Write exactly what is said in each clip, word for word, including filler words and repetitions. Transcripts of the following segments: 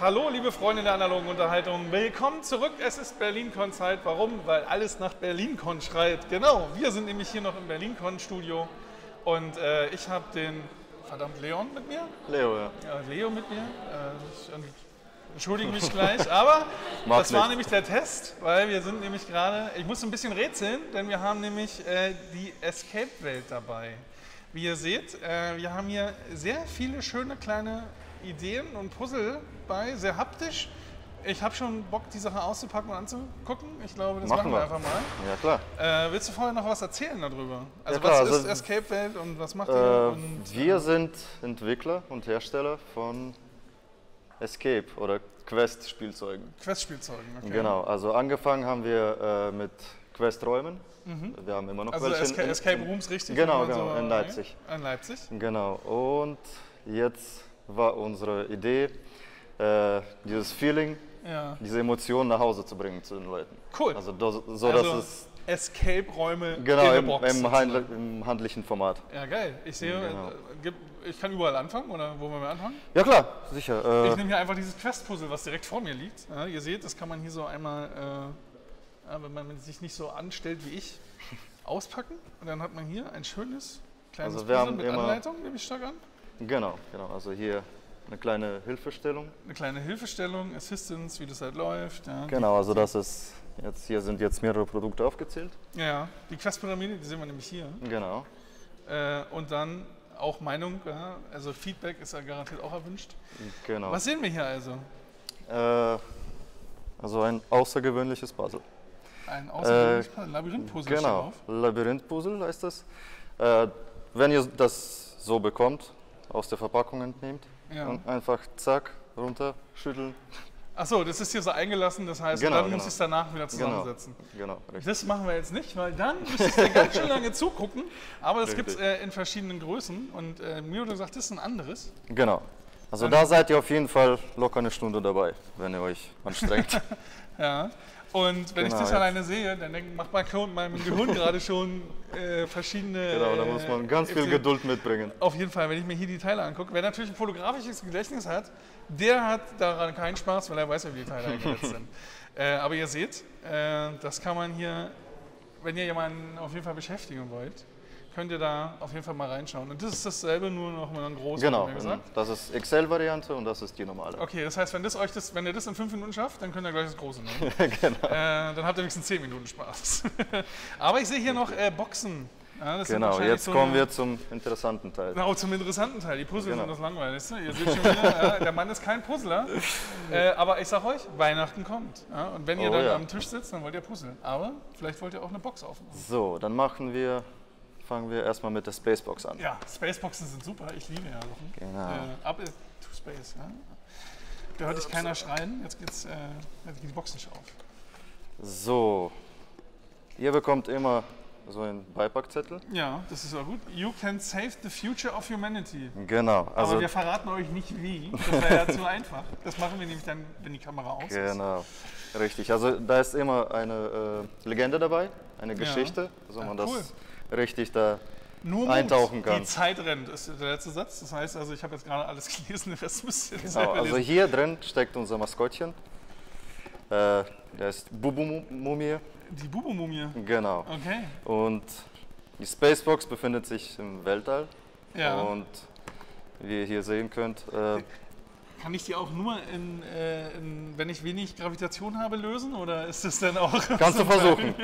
Hallo liebe Freunde der analogen Unterhaltung, willkommen zurück, es ist BerlinCon-Zeit. Warum? Weil alles nach BerlinCon schreit. Genau, wir sind nämlich hier noch im BerlinCon-Studio und äh, ich habe den, verdammt, Leon mit mir? Leo, ja. ja Leo mit mir, äh, ich entschuldige mich gleich, aber das war nämlich der Test, weil wir sind nämlich gerade, ich muss ein bisschen rätseln, denn wir haben nämlich äh, die ESCAPE-Welt dabei. Wie ihr seht, äh, wir haben hier sehr viele schöne kleine Ideen und Puzzle bei, sehr haptisch. Ich habe schon Bock, die Sache auszupacken und anzugucken. Ich glaube, das machen, machen wir einfach mal. Ja, klar. Äh, willst du vorher noch was erzählen darüber? Also ja, was ist also, ESCAPE-Welt und was macht äh, ihr? Und, wir äh, sind Entwickler und Hersteller von Escape oder Quest-Spielzeugen. Quest-Spielzeugen, okay. Genau, also angefangen haben wir äh, mit Quest-Räumen. Mhm. Wir haben immer noch also welche. Esca Escape Rooms, richtig? Genau, genau so in Leipzig. In Leipzig. Genau, und jetzt war unsere Idee, äh, dieses Feeling, ja. diese Emotionen nach Hause zu bringen zu den Leuten. Cool. Also, do, so, also dass es Escape-Räume genau, in der Box. Im, handl im handlichen Format. Ja, geil. Ich sehe, genau. ich kann überall anfangen, oder wo wollen wir anfangen? Ja, klar, sicher. Äh, ich nehme hier einfach dieses Quest-Puzzle, was direkt vor mir liegt. Ja, ihr seht, das kann man hier so einmal, äh, wenn man sich nicht so anstellt wie ich, auspacken. Und dann hat man hier ein schönes kleines also wir Puzzle haben mit immer Anleitung, nehme ich stark an. Genau, genau, also hier eine kleine Hilfestellung. Eine kleine Hilfestellung, Assistance, wie das halt läuft. Ja. Genau, also das ist, jetzt, hier sind jetzt mehrere Produkte aufgezählt. Ja, die Quest-Pyramide, die sehen wir nämlich hier. Genau. Äh, und dann auch Meinung, ja, also Feedback ist ja garantiert auch erwünscht. Genau. Was sehen wir hier also? Äh, also ein außergewöhnliches Puzzle. Ein außergewöhnliches äh, Puzzle, Labyrinth Puzzle. Genau, Labyrinth Puzzle heißt das. Äh, wenn ihr das so bekommt, aus der Verpackung entnehmt ja. und einfach zack, runter, schütteln. Achso, das ist hier so eingelassen, das heißt, genau, dann genau. muss ich es danach wieder zusammensetzen. Genau, genau, das machen wir jetzt nicht, weil dann müsstest du ganz schön lange zugucken, aber das gibt es äh, in verschiedenen Größen und äh, Mio, du sagst, das ist ein anderes. Genau, also dann da seid ihr auf jeden Fall locker eine Stunde dabei, wenn ihr euch anstrengt. ja. Und wenn genau, ich das ja. alleine sehe, dann denke, macht mein, mein Gehirn gerade schon äh, verschiedene... Genau, da muss man ganz äh, viel Geduld mitbringen. Auf jeden Fall, wenn ich mir hier die Teile angucke. Wer natürlich ein fotografisches Gedächtnis hat, der hat daran keinen Spaß, weil er weiß ja, wie die Teile eingesetzt sind. Äh, aber ihr seht, äh, das kann man hier, wenn ihr jemanden auf jeden Fall beschäftigen wollt, könnt ihr da auf jeden Fall mal reinschauen. Und das ist dasselbe, nur noch mal ein großes. Genau, gesagt. Das ist Excel-Variante und das ist die normale. Okay, das heißt, wenn, das euch das, wenn ihr das in fünf Minuten schafft, dann könnt ihr gleich das große nehmen. genau. äh, dann habt ihr wenigstens zehn Minuten Spaß. Aber ich sehe hier noch äh, Boxen. Ja, das genau, jetzt so kommen wir zum interessanten Teil. Genau, zum interessanten Teil. Die Puzzle genau. sind das Langweiligste. Ihr seht schon wieder, ja, der Mann ist kein Puzzler. Äh, aber ich sag euch, Weihnachten kommt. Ja, und wenn ihr oh, dann ja. am Tisch sitzt, dann wollt ihr puzzeln. Aber vielleicht wollt ihr auch eine Box aufmachen. So, dann machen wir... Fangen wir erstmal mit der Space Box an. Ja, Spaceboxen sind super, ich liebe ja Sachen. Genau. Äh, up to space. Ja? Da hört dich keiner schreien, jetzt geht's, äh, jetzt geht die Box nicht auf. So, ihr bekommt immer so einen Beipackzettel. Ja, das ist auch gut. You can save the future of humanity. Genau. Also aber wir verraten euch nicht wie, das wäre ja zu einfach. Das machen wir nämlich dann, wenn die Kamera aus genau. ist. Genau. Richtig, also da ist immer eine äh, Legende dabei, eine Geschichte, ja. so man ja, cool. das richtig da nur Mut. Eintauchen kann. Die Zeit rennt, ist der letzte Satz. Das heißt, also ich habe jetzt gerade alles gelesen, den Rest müsst ihr jetzt selber lesen. Also hier drin steckt unser Maskottchen. Äh, der ist Bubu-Mumie. Die Bubu-Mumie? Genau. Okay. Und die Spacebox befindet sich im Weltall. Ja. Und wie ihr hier sehen könnt... Äh, kann ich die auch nur, in, äh, in, wenn ich wenig Gravitation habe, lösen? Oder ist das dann auch... Kannst du versuchen.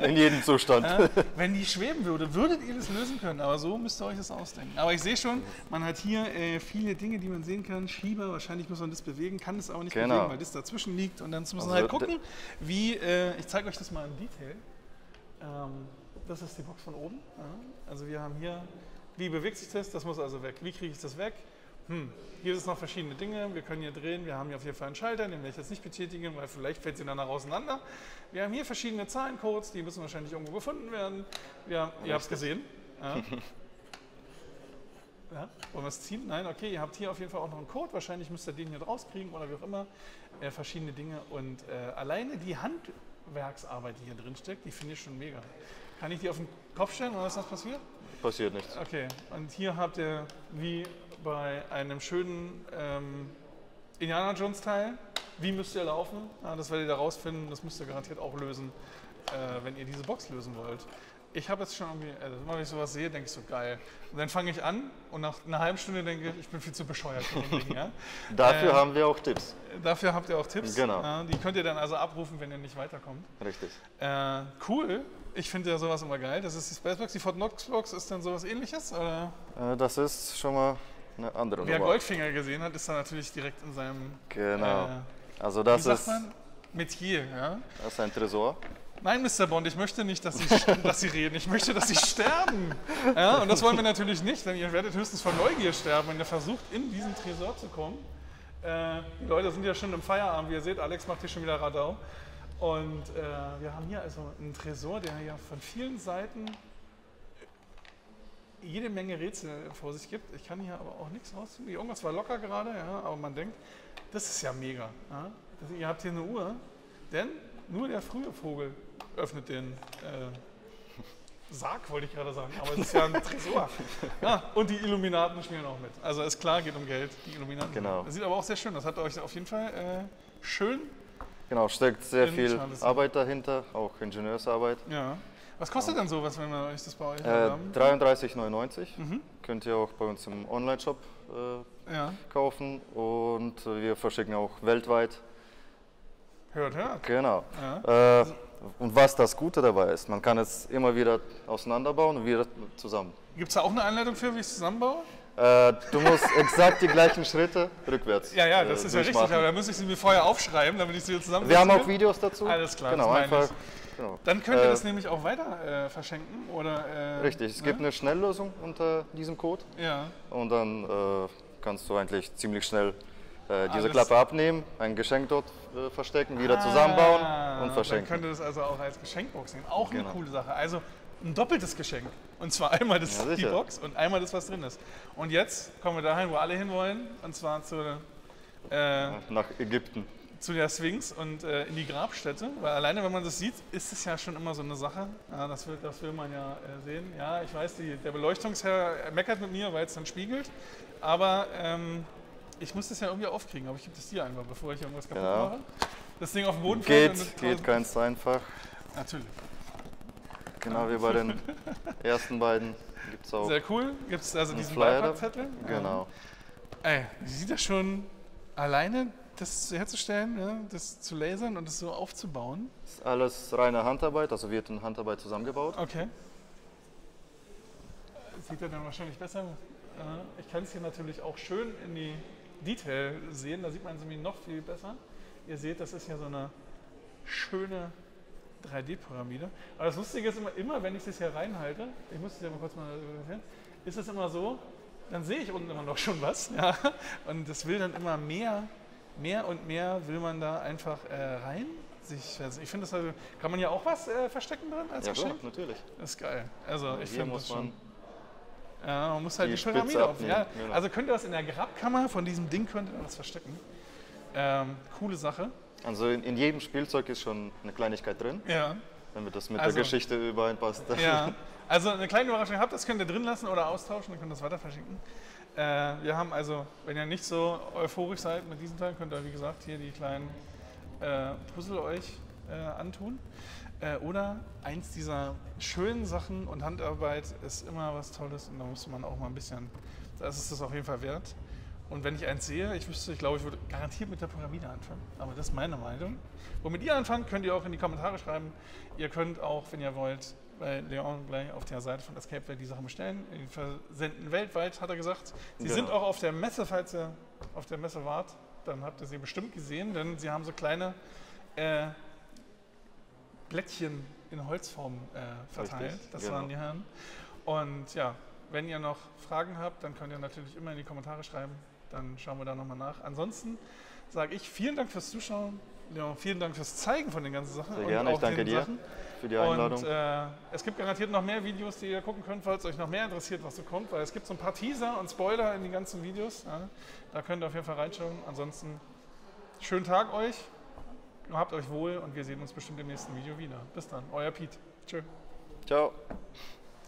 in jedem Zustand. Ja, wenn die schweben würde, würdet ihr das lösen können. Aber so müsst ihr euch das ausdenken. Aber ich sehe schon, man hat hier äh, viele Dinge, die man sehen kann. Schieber, wahrscheinlich muss man das bewegen. Kann das aber nicht genau. bewegen, weil das dazwischen liegt. Und dann muss man also halt gucken, wie... Äh, ich zeige euch das mal im Detail. Ähm, das ist die Box von oben. Ja, also wir haben hier... Wie bewegt sich das? Das muss also weg. Wie kriege ich das weg? Hm. Hier sind noch verschiedene Dinge, wir können hier drehen, wir haben hier auf jeden Fall einen Schalter, den werde ich jetzt nicht betätigen, weil vielleicht fällt sie danach auseinander. Wir haben hier verschiedene Zahlencodes, die müssen wahrscheinlich irgendwo gefunden werden. Wir haben, ihr habt es gesehen. Ja. ja. Wollen wir es ziehen? Nein, okay, ihr habt hier auf jeden Fall auch noch einen Code, wahrscheinlich müsst ihr den hier draus kriegen oder wie auch immer. Äh, verschiedene Dinge und äh, alleine die Handwerksarbeit, die hier drin steckt, die finde ich schon mega. Kann ich die auf den Kopf stellen oder ist das passiert? Passiert nichts. Okay, und hier habt ihr wie bei einem schönen ähm, Indiana Jones Teil. Wie müsst ihr laufen? Ja, das werdet ihr da rausfinden. Das müsst ihr garantiert auch lösen, äh, wenn ihr diese Box lösen wollt. Ich habe jetzt schon irgendwie, also immer wenn ich sowas sehe, denke ich so, geil. Und dann fange ich an und nach einer halben Stunde denke ich, ich bin viel zu bescheuert für den Ding, ja? Dafür äh, haben wir auch Tipps. Dafür habt ihr auch Tipps. Genau. Ja, die könnt ihr dann also abrufen, wenn ihr nicht weiterkommt. Richtig. Äh, cool. Ich finde ja sowas immer geil. Das ist die Space Box. Die Fort Knox Box ist dann sowas ähnliches, oder? Äh, das ist schon mal eine andere Nummer. Wer Goldfinger gesehen hat, ist dann natürlich direkt in seinem... Genau. Äh, also das wie sagt ist... man? Metier, ja? Das ist ein Tresor. Nein, Mister Bond, ich möchte nicht, dass Sie, dass Sie reden. Ich möchte, dass Sie sterben. Ja, und das wollen wir natürlich nicht, denn ihr werdet höchstens von Neugier sterben, wenn ihr versucht, in diesen Tresor zu kommen. Äh, die Leute sind ja schon im Feierabend. Wie ihr seht, Alex macht hier schon wieder Radau. Und äh, wir haben hier also einen Tresor, der ja von vielen Seiten jede Menge Rätsel vor sich gibt. Ich kann hier aber auch nichts rausfinden. Irgendwas war locker gerade, ja, aber man denkt, das ist ja mega. Ja? Das, ihr habt hier eine Uhr, denn nur der frühe Vogel öffnet den äh, Sarg, wollte ich gerade sagen, aber es ist ja ein Tresor. Ja, und die Illuminaten spielen auch mit. Also ist klar, geht um Geld, die Illuminaten. Genau. Das sieht aber auch sehr schön, das hat euch auf jeden Fall äh, schön... Genau, steckt sehr viel Arbeit dahinter, auch Ingenieursarbeit. Ja. Was kostet denn sowas, wenn wir euch das bei euch äh, haben? dreiunddreißig neunundneunzig. Mhm. Könnt ihr auch bei uns im Online-Shop äh, ja. kaufen und wir verschicken auch weltweit. Hört, hört. Genau. Ja. Äh, und was das Gute dabei ist, man kann es immer wieder auseinanderbauen und wieder zusammen. Gibt es da auch eine Anleitung für, wie ich es zusammenbaue? Äh, du musst exakt die gleichen Schritte rückwärts. Ja, ja, das äh, ist ja richtig, machen. Aber da müsste ich sie mir vorher aufschreiben, damit ich sie zusammen. Wir haben auch Videos dazu. Alles klar, genau, das einfach, genau. Dann könnt ihr äh, das nämlich auch weiter äh, verschenken, oder? Äh, richtig, es ne? gibt eine Schnelllösung unter diesem Code. Ja. Und dann äh, kannst du eigentlich ziemlich schnell Äh, diese Alles. Klappe abnehmen, ein Geschenk dort äh, verstecken, wieder ah, zusammenbauen und verschenken. Dann könnt ihr das also auch als Geschenkbox nehmen. Auch genau. eine coole Sache. Also ein doppeltes Geschenk. Und zwar einmal das, ja, die Box und einmal das, was drin ist. Und jetzt kommen wir dahin, wo alle hinwollen. Und zwar zu, äh, nach Ägypten. Zu der Sphinx und äh, in die Grabstätte. Weil alleine, wenn man das sieht, ist es ja schon immer so eine Sache. Ja, das, will, das will man ja äh, sehen. Ja, ich weiß, die, der Beleuchtungsherr meckert mit mir, weil es dann spiegelt. Aber... Ähm, ich muss das ja irgendwie aufkriegen, aber ich gebe das dir einfach, bevor ich irgendwas kaputt genau. mache. Das Ding auf den Boden fällt. Geht, geht ganz einfach. Natürlich. Genau wie bei den ersten beiden gibt es auch. Sehr cool. Gibt es also diesen Beipackzettel? Genau. Ähm, ey, wie sieht das schon alleine, das herzustellen, ja, das zu lasern und das so aufzubauen? Das ist alles reine Handarbeit, also wird in Handarbeit zusammengebaut. Okay. Das sieht er dann wahrscheinlich besser. Ich kann es hier natürlich auch schön in die Detail sehen, da sieht man es nämlich noch viel besser. Ihr seht, das ist ja so eine schöne drei D Pyramide. Aber das Lustige ist immer, immer wenn ich das hier reinhalte, ich muss das ja mal kurz mal überlegen, ist es immer so, dann sehe ich unten immer noch schon was. Ja? Und das will dann immer mehr, mehr und mehr will man da einfach äh, rein. Ich, also ich finde, das also, kann man ja auch was äh, verstecken drin als ja, Geschenk? Ja, natürlich. Das ist geil. Also ich finde das schon... Ja, man muss halt die, die Pyramide auf. Ja. Genau. Also könnt ihr das in der Grabkammer von diesem Ding könnt ihr das verstecken. Ähm, coole Sache. Also in, in jedem Spielzeug ist schon eine Kleinigkeit drin. Ja. Damit das mit also, der Geschichte übereinpasst. Ja. Also eine kleine Überraschung habt, das könnt ihr drin lassen oder austauschen, dann könnt ihr das weiter verschenken. Äh, wir haben also, wenn ihr nicht so euphorisch seid mit diesem Teil, könnt ihr wie gesagt hier die kleinen äh, Puzzle euch äh, antun. Oder eins dieser schönen Sachen, und Handarbeit ist immer was Tolles und da muss man auch mal ein bisschen, das ist das auf jeden Fall wert. Und wenn ich eins sehe, ich wüsste, ich glaube, ich würde garantiert mit der Pyramide anfangen, aber das ist meine Meinung. Womit ihr anfangt, könnt ihr auch in die Kommentare schreiben. Ihr könnt auch, wenn ihr wollt, bei Leon gleich auf der Seite von ESCAPE-Welt die Sachen bestellen. Die versenden weltweit, hat er gesagt. Sie genau. sind auch auf der Messe, falls ihr auf der Messe wart, dann habt ihr sie bestimmt gesehen, denn sie haben so kleine... Äh, Blättchen in Holzform äh, verteilt. Richtig, das genau. waren die Herren. Und ja, wenn ihr noch Fragen habt, dann könnt ihr natürlich immer in die Kommentare schreiben. Dann schauen wir da nochmal nach. Ansonsten sage ich vielen Dank fürs Zuschauen. Ja, vielen Dank fürs Zeigen von den ganzen Sachen. Sehr gerne, und auch ich danke dir Sachen. für die Einladung. Und, äh, es gibt garantiert noch mehr Videos, die ihr gucken könnt, falls euch noch mehr interessiert, was so kommt. Weil es gibt so ein paar Teaser und Spoiler in den ganzen Videos. Ja, da könnt ihr auf jeden Fall reinschauen. Ansonsten schönen Tag euch. Habt euch wohl und wir sehen uns bestimmt im nächsten Video wieder. Bis dann, euer Piet. Tschö. Ciao.